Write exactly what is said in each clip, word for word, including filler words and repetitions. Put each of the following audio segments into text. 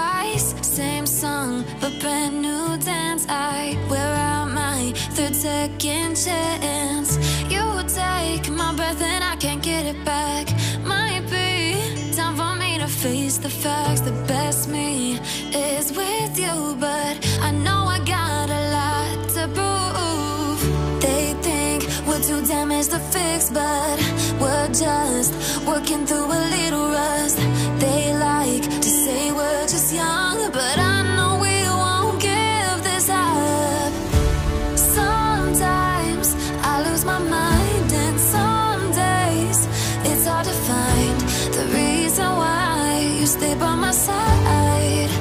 twice, same song, but brand new dance. I wear out my third second chance. You take my breath and I can't get it back. Might be time for me to face the facts. The best me is with you, but I know I got a lot to prove. They think we're too damaged to fix, but we're just working through a little rust. They like to say we're just young, but I know we won't give this up. Sometimes I lose my mind, and some days it's hard to find the reason why you stay by my side. You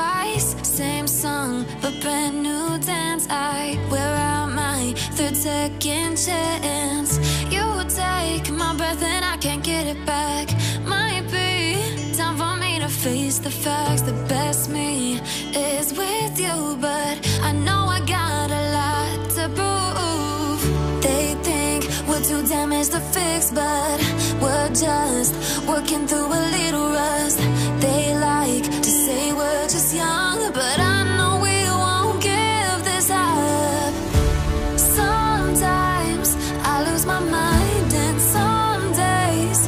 twice, same song, but brand new dance. I wear out my third second chance. You take my breath and I can't get it back. Might be time for me to face the facts. The best me is with you, but I know I got a lot to prove. They think we're too damaged to fix, but we're just working through a little rust. They like to say we're just young, but I know we won't give this up. Sometimes I lose my mind, and some days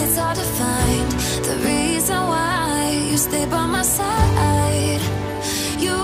it's hard to find the reason why you stay by my side. You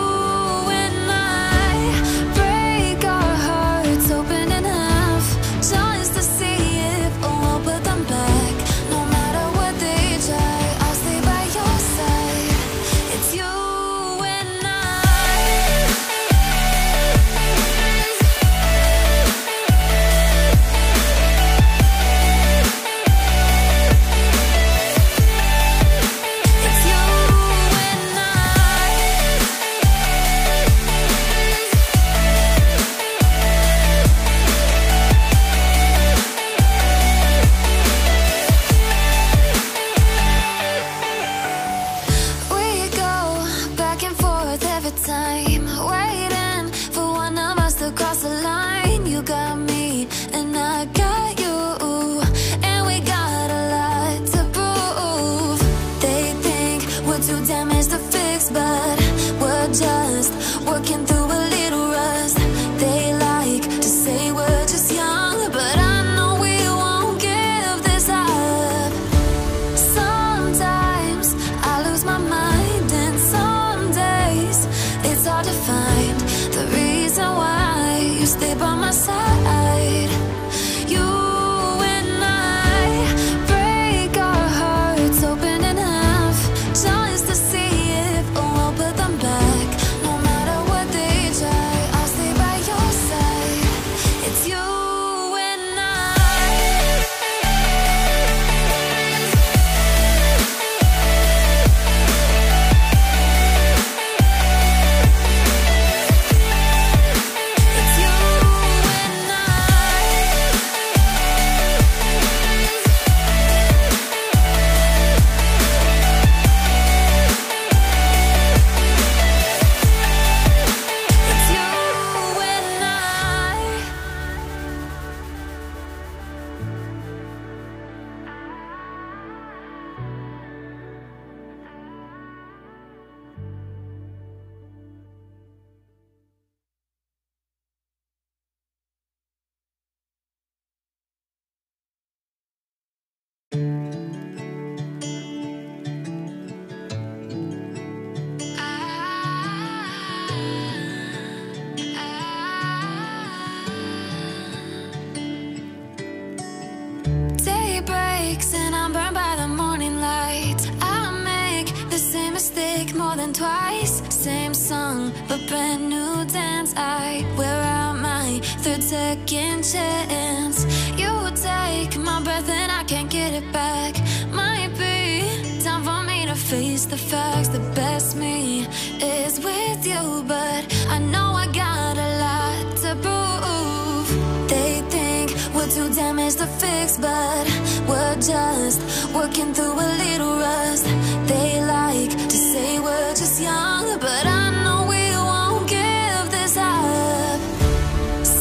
twice, same song, but brand new dance. I wear out my third second chance. You take my breath and I can't get it back. Might be time for me to face the facts. The best me is with you, but I know I got a lot to prove. They think we're too damaged to fix, but we're just working through a little rust. They like to say we're just young, but I know we won't give this up.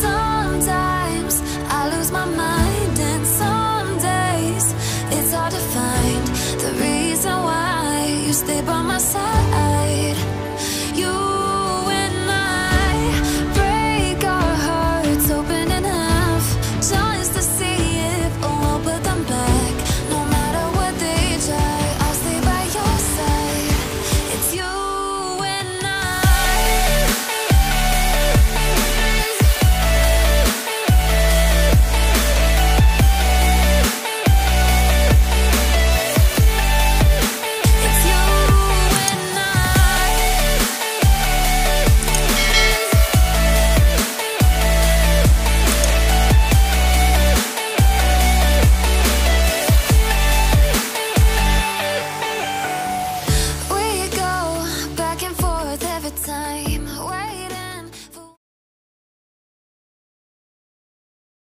Sometimes I lose my mind, and some days it's hard to find the reason why you stay by my side.